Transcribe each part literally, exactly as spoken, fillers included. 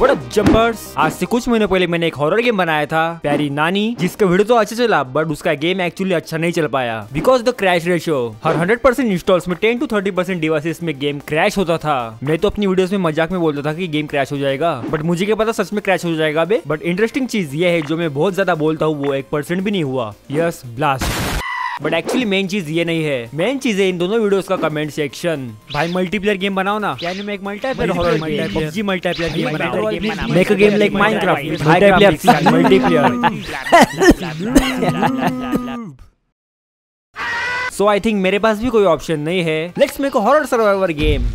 What Up Jumpers। आज से कुछ महीने पहले मैंने एक हॉरर गेम बनाया था प्यारी नानी, जिसका वीडियो तो अच्छा चला बट उसका गेम एक्चुअली अच्छा नहीं चल पाया बिकॉज द क्रैश रेशियो। हर हंड्रेड परसेंट इंस्टॉल्स में ten to thirty percent devices में गेम क्रैश होता था। मैं तो अपनी वीडियोस में मजाक में बोलता था कि गेम क्रैश हो जाएगा, बट मुझे क्या पता सच में क्रैश हो जाएगा बे। बट इंटरेस्टिंग चीज ये है, जो मैं बहुत ज्यादा बोलता हूँ वो एक परसेंट भी नहीं हुआ। Yes blast. But actually main चीज ये नहीं है, मेन चीज है इन दोनों वीडियोस का कमेंट सेक्शन। भाई मल्टीप्लेयर गेम बनाओ ना, यानी मैं एक multiplayer horror game, PUBG multiplayer game बनाओ, make a game like Minecraft multiplayer multiplayer. So I think मेरे पास भी कोई ऑप्शन नहीं है, let's make a horror survivor game.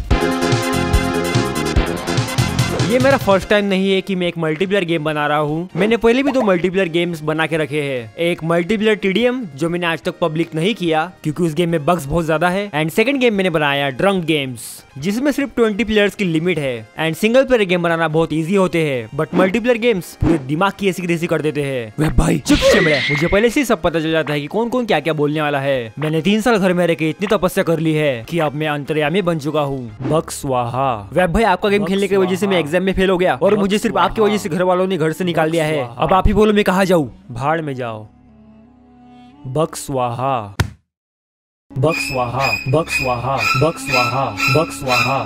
ये मेरा फर्स्ट टाइम नहीं है कि मैं एक मल्टीप्लेयर गेम बना रहा हूँ। मैंने पहले भी दो मल्टीप्लेयर गेम्स बना के रखे हैं, एक मल्टीप्लेयर टीडीएम जो मैंने आज तक पब्लिक नहीं किया क्योंकि उस गेम में बग्स बहुत ज्यादा है, एंड सेकंड गेम मैंने बनाया ड्रंक गेम्स जिसमें सिर्फ ट्वेंटी प्लेयर्स की लिमिट है एंड सिंगल प्लेयर गेम बनाना बहुत इजी होते हैं, बट मल्टीप्लेयर गेम्स पूरे दिमाग की ऐसी रेसी कर देते हैं। वह भाई चुप चमड़ा, मुझे पहले से सब पता चल जाता है कि कौन कौन क्या क्या बोलने वाला है। मैंने तीन साल घर में रह के इतनी तपस्या कर ली है कि अब मैं अंतर्यामी बन चुका हूँ। बक्स वाहा। वह भाई आपका गेम खेलने की वजह से मैं एग्जाम में फेल हो गया और मुझे सिर्फ आपकी वजह से घर वालों ने घर से निकाल दिया है। अब आप ही बोलो मैं कहाँ जाऊँ। भाड़ में जाओ। Buxwaha Buxwaha Buxwaha Buxwaha Buxwaha.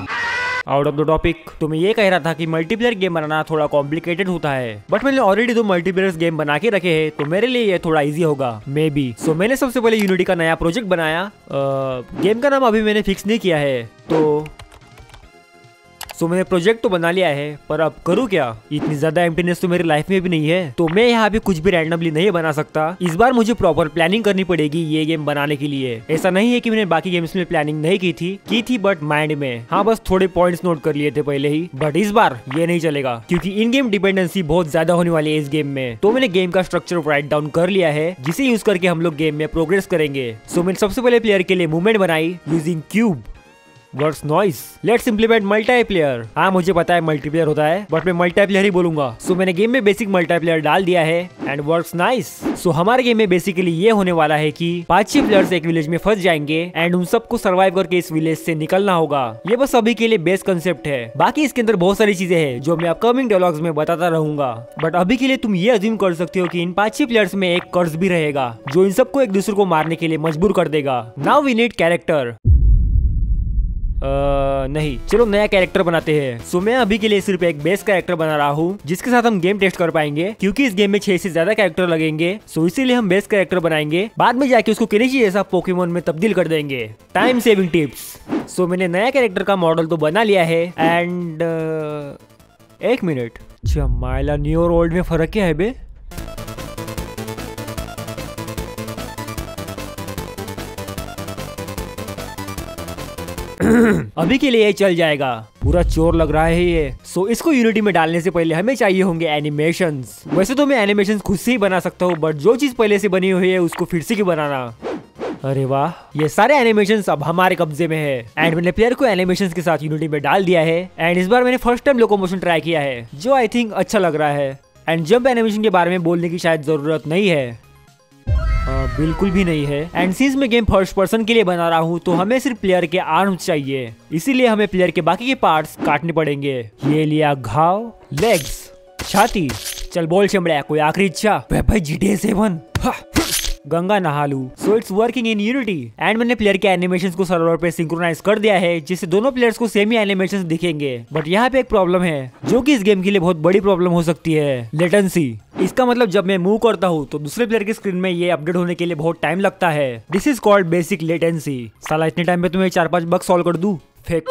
Out of the topic. तो मैं ये कह रहा था कि मल्टीप्लेयर गेम बनाना थोड़ा कॉम्प्लिकेटेड होता है, बट मैंने ऑलरेडी दो मल्टीप्लेयर गेम बना के रखे हैं तो मेरे लिए ये थोड़ा इजी होगा मे बी। सो मैंने सबसे पहले यूनिटी का नया प्रोजेक्ट बनाया। आ, गेम का नाम अभी मैंने फिक्स नहीं किया है तो सो so, मैंने प्रोजेक्ट तो बना लिया है, पर अब करूँ क्या। इतनी ज्यादा एम्प्टीनेस तो मेरी लाइफ में भी नहीं है, तो मैं यहाँ पे कुछ भी रैंडमली नहीं बना सकता। इस बार मुझे प्रॉपर प्लानिंग करनी पड़ेगी ये गेम बनाने के लिए। ऐसा नहीं है कि मैंने बाकी गेम्स में प्लानिंग नहीं की थी, की थी बट माइंड में। हाँ बस थोड़े पॉइंट्स नोट कर लिए थे पहले ही, बट इस बार ये नहीं चलेगा क्योंकि इन गेम डिपेंडेंसी बहुत ज्यादा होने वाली है इस गेम में। तो मैंने गेम का स्ट्रक्चर राइट डाउन कर लिया है जिसे यूज करके हम लोग गेम में प्रोग्रेस करेंगे। सो मैंने सबसे पहले प्लेयर के लिए मूवमेंट बनाई using cube verse noise. Let's implement multiplayer. हाँ मुझे पता है मल्टीप्लेयर होता है बट मैं मल्टीप्लेयर ही बोलूंगा। सो so, मैंने गेम में बेसिक मल्टीप्लेयर डाल दिया है एंड वर्स नाइस। सो हमारे गेम में बेसिकली ये होने वाला है कि पांच छह प्लेयर्स एक विलेज में फंस जाएंगे एंड उन सबको सर्वाइव करके इस विलेज से निकलना होगा। ये बस अभी के लिए बेस कंसेप्ट है, बाकी इसके अंदर बहुत सारी चीजें हैं जो मैं अपकमिंग डायलॉग्स में बताता रहूंगा। बट अभी के लिए तुम ये अज्यूम कर सकते हो कि इन पांच छह प्लेयर्स में एक कर्ज भी रहेगा जो इन सबको एक दूसरे को मारने के लिए मजबूर कर देगा। Now we need character. आ, नहीं चलो नया कैरेक्टर बनाते हैं। सो मैं अभी के लिए सिर्फ एक बेस कैरेक्टर बना रहा हूँ जिसके साथ हम गेम टेस्ट कर पाएंगे क्योंकि इस गेम में छह से ज्यादा कैरेक्टर लगेंगे। सो इसीलिए हम बेस कैरेक्टर बनाएंगे, बाद में जाके उसको किनेशी जैसा पोकेमोन में तब्दील कर देंगे। Time saving tips. सो मैंने नया कैरेक्टर का मॉडल तो बना लिया है एंड uh, एक मिनट माइला न्यू और ओल्ड में फर्क क्या है बे। अभी के लिए ये चल जाएगा, पूरा चोर लग रहा है ये। सो so, इसको यूनिटी में डालने से पहले हमें चाहिए होंगे एनिमेशंस। वैसे तो मैं एनिमेशंस खुद से ही बना सकता हूँ बट जो चीज पहले से बनी हुई है उसको फिर से क्यों बनाना। अरे वाह, ये सारे एनिमेशंस अब हमारे कब्जे में है एंड मैंने प्लेयर को एनिमेशंस के साथ यूनिटी में डाल दिया है। एंड इस बार मैंने फर्स्ट टाइम लोकोमोशन ट्राई किया है जो आई थिंक अच्छा लग रहा है। एंड जंप एनिमेशन के बारे में बोलने की शायद जरूरत नहीं है, बिल्कुल भी नहीं है। एंड सिंस मैं गेम फर्स्ट पर्सन के लिए बना रहा हूँ तो हमें सिर्फ प्लेयर के आर्म्स चाहिए, इसीलिए हमें प्लेयर के बाकी के पार्ट्स काटने पड़ेंगे। ये लिया घाव, लेग्स, छाती। चल बोल चमड़ा, कोई आखिरी इच्छा। भाई G T A seven Ganga नहालू। So it's working in Unity and मैंने प्लेयर के एनिमेशंस को सर्वर पे सिंक्रोनाइज कर दिया है जिससे दोनों प्लेयर्स को सेम ही एनिमेशंस दिखेंगे। बट यहाँ पे एक प्रॉब्लम है जो कि इस गेम के लिए बहुत बड़ी प्रॉब्लम हो सकती है, लेटेंसी। इसका मतलब जब मैं मूव करता हूँ तो दूसरे प्लेयर की स्क्रीन में ये अपडेट होने के लिए बहुत टाइम लगता है। This is called basic latency. साला इतने टाइम में तुम्हें चार पांच बग सॉल्व कर दूं। फेंक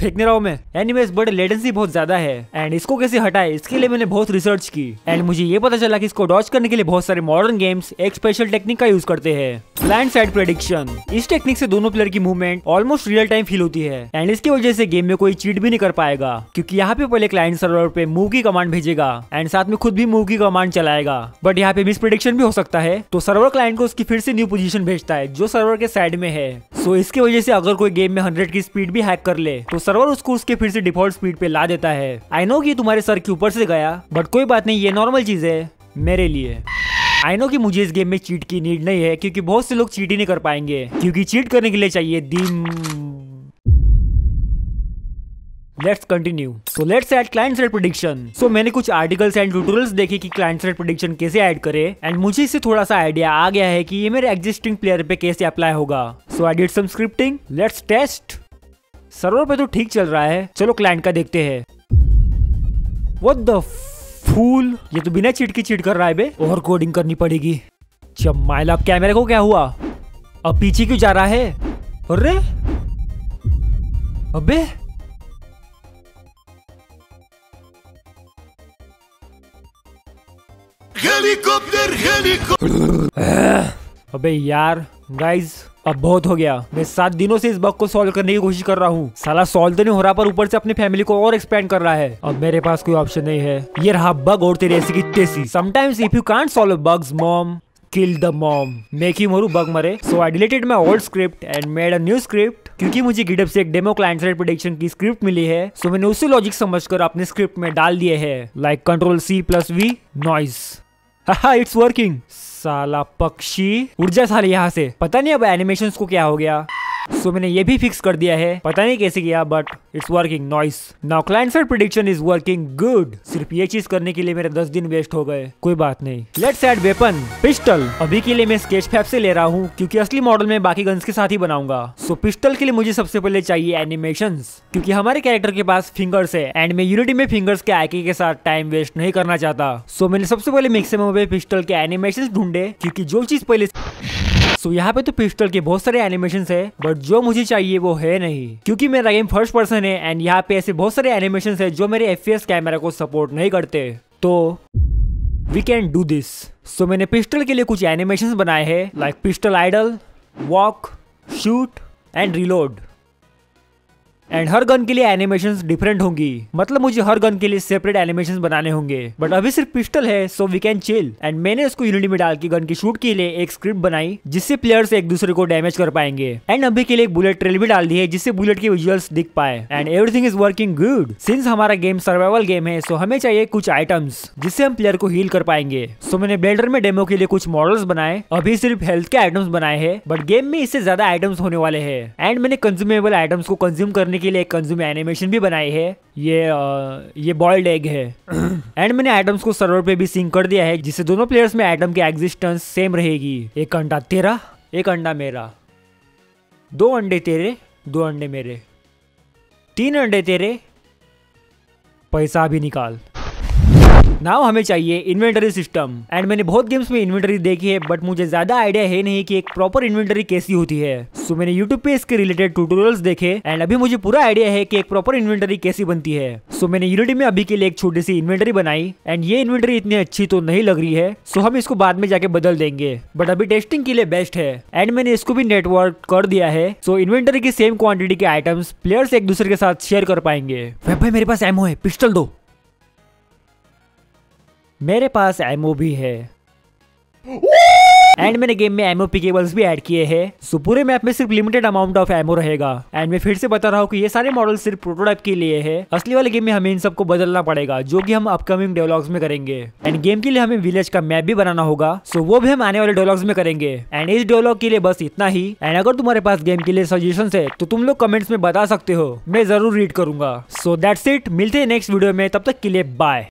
फेंकने रहा हूँ मैं। एनीवेज बट लेटेंसी बहुत ज्यादा है एंड इसको कैसे हटाए इसके लिए मैंने बहुत रिसर्च की एंड मुझे ये पता चला कि इसको डॉज करने के लिए बहुत सारे मॉडर्न गेम्स एक स्पेशल टेक्निक का यूज करते हैं, ब्लाइंड साइड प्रेडिक्शन। इस टेक्निक से दोनों प्लेयर की movement almost real time feel होती है एंड इसकी वजह से गेम में कोई चीट भी नहीं कर पाएगा क्योंकि यहाँ पे पहले क्लाइंट सर्वर पे मूव की कमांड भेजेगा एंड साथ में खुद भी मूव की कमांड चलाएगा। बट यहाँ पे मिस प्रेडिक्शन भी हो सकता है तो सर्वर क्लाइंट को उसकी फिर से न्यू पोजीशन भेजता है जो सर्वर के साइड में है। सो इसकी वजह से अगर कोई गेम में हंड्रेड की स्पीड भी हैक कर ले तो सर्वर उसको उसके फिर से डिफॉल्ट स्पीड पे ला देता है। आई नो कि तुम्हारे सर के ऊपर से गया बट कोई बात नहीं, ये नॉर्मल चीज है मेरे लिए। आई नो कि मुझे इस गेम में चीट की नीड नहीं है क्योंकि बहुत से लोग चीट ही नहीं कर पाएंगे क्योंकि चीट करने के लिए चाहिए दिम let's continue. So let's add client side prediction. So मैंने कुछ आर्टिकल्स एंड ट्यूटोरियल्स देखे कि क्लाइंट साइड प्रेडिक्शन कैसे ऐड करे एंड मुझे इससे थोड़ा सा आइडिया आ गया है कि ये मेरे एग्जिस्टिंग प्लेयर पे कैसे अप्लाई होगा। So I did some scripting, let's test. Server पे तो ठीक चल रहा है, चलो क्लाइंट का देखते हैं। व्हाट द फूल, ये तो बिना चीट की चीट कर रहा है बे। और कोडिंग करनी पड़ेगी। चमाइला कैमरे को क्या हुआ, अब पीछे क्यों जा रहा है? अरे अबे हेलीकॉप्टर हेलीकॉप्टर। अबे यार गाइज अब बहुत हो गया। मैं सात दिनों से इस बग को सॉल्व करने की कोशिश कर रहा हूँ, साला सॉल्व तो नहीं हो रहा पर ऊपर से अपनी फैमिली को और एक्सपेंड कर रहा है। अब मेरे पास कोई ऑप्शन नहीं है। ये रहा बग और तेरी ऐसी की तेसी। Sometimes if you can't solve bugs mom kill the mom, make you more bug मरे। So I deleted my old script and made a new script. क्योंकि मुझे गिटहब से एक डेमो क्लाइंट साइड प्रेडिक्शन की स्क्रिप्ट मिली है, so so मैंने उसी लॉजिक समझकर अपने स्क्रिप्ट में डाल दिए है। Like control C plus V nice. हाहा इट्स वर्किंग। साला पक्षी उड़ जा साले यहाँ से। पता नहीं अब एनिमेशंस को क्या हो गया। सो so, मैंने ये भी फिक्स कर दिया है, पता नहीं कैसे किया but it's working noise. Now client side prediction is working good. सिर्फ ये चीज करने के लिए मेरे दस दिन वेस्ट हो गए, कोई बात नहीं। Let's add weapon pistol. अभी के लिए मैं स्केचफैब से ले रहा हूँ क्योंकि असली मॉडल में बाकी गन्स के साथ ही बनाऊंगा। सो so, पिस्टल के लिए मुझे सबसे पहले चाहिए एनिमेशन, क्योंकि हमारे कैरेक्टर के पास फिंगर्स है एंड मैं यूनिटी में फिंगर्स के आईके के साथ टाइम वेस्ट नहीं करना चाहता। सो so, मैंने सबसे पहले मिक्समो में पिस्टल के एनिमेशन ढूंढे, क्योंकि जो चीज पहले सो so, यहाँ पे तो पिस्टल के बहुत सारे एनिमेशन है बट जो मुझे चाहिए वो है नहीं, क्योंकि मेरा गेम फर्स्ट पर्सन है एंड यहाँ पे ऐसे बहुत सारे एनिमेशन है जो मेरे एफ पी एस कैमरा को सपोर्ट नहीं करते। तो we can do this. So मैंने पिस्टल के लिए कुछ एनिमेशन बनाए हैं, like pistol idle, walk, shoot and reload. And हर गन के लिए एनिमेशंस डिफरेंट होंगी, मतलब मुझे हर गन के लिए सेपरेट एनिमेशंस बनाने होंगे। बट अभी सिर्फ पिस्टल है so we can chill. And मैंने उसको यूनिटी में डाल के गन की शूट के लिए एक स्क्रिप्ट बनाई जिससे प्लेयर्स एक दूसरे को डैमेज कर पाएंगे। एंड अभी के लिए एक बुलेट ट्रेल भी डाल दी है जिससे बुलेट के विजुअल्स दिख पाए। And everything is working good. Since हमारा गेम सर्वाइवल गेम है सो हमें चाहिए कुछ आइटम्स जिससे हम प्लेयर को हील कर पाएंगे। सो मैंने ब्लेंडर में डेमो के लिए कुछ मॉडल्स बनाए। अभी सिर्फ हेल्थ के आइटम्स बनाए हैं बट गेम में इससे ज्यादा आइटम्स होने वाले हैं। एंड मैंने कंज्यूमेबल आइटम्स को कंज्यूम करने के लिए एक कंज्यूम एनिमेशन भी बनाई है। ये आ, ये बॉइल्ड एग है। एंड मैंने आइटम्स को सर्वर पे भी सिंक कर दिया है जिससे दोनों प्लेयर्स में आइटम की एग्जिस्टेंस सेम रहेगी। एक अंडा तेरा, एक अंडा मेरा, दो अंडे तेरे, दो अंडे मेरे, तीन अंडे तेरे, पैसा भी निकाल। नाउ हमें चाहिए इन्वेंटरी सिस्टम। एंड मैंने बहुत गेम्स में इन्वेंटरी देखी है बट मुझे ज्यादा आइडिया है नहीं कि एक प्रॉपर इन्वेंटरी कैसी होती है। सो मैंने यूट्यूब पे इसके रिलेटेड ट्यूटोरियल्स देखे एंड अभी मुझे पूरा आइडिया है कि एक प्रॉपर इन्वेंटरी कैसी बनती है। सो मैंने यूनिटी में अभी के लिए एक छोटी सी इन्वेंटरी बनाई एंड ये इन्वेंटरी इतनी अच्छी तो नहीं लग रही है, सो हम इसको बाद में जाके बदल देंगे बट अभी टेस्टिंग के लिए बेस्ट है। एंड मैंने इसको भी नेटवर्क कर दिया है, सो इन्वेंटरी की सेम क्वांटिटी के आइटम्स प्लेयर्स एक दूसरे के साथ शेयर कर पाएंगे। भाई मेरे पास एमओ है, पिस्टल दो। मेरे पास एमओ भी है एंड मैंने गेम में एमओ पिकेबल्स भी ऐड किए हैं, सो पूरे मैप में सिर्फ लिमिटेड अमाउंट ऑफ एमओ रहेगा। एंड मैं फिर से बता रहा हूँ कि ये सारे मॉडल सिर्फ प्रोटोटाइप के लिए है, असली वाले गेम में हमें इन सबको बदलना पड़ेगा जो कि हम अपकमिंग डेवलॉग्स में करेंगे। एंड गेम के लिए हमें विलेज का मैप भी बनाना होगा, सो वो भी हम आने वाले डेवलॉग्स में करेंगे। एंड इस डेवलॉग के लिए बस इतना ही। एंड अगर तुम्हारे पास गेम के लिए सजेशन है तो तुम लोग कमेंट्स में बता सकते हो, मैं जरूर रीड करूंगा। सो दैट्स इट, मिलते हैं नेक्स्ट वीडियो में, तब तक के लिए बाय।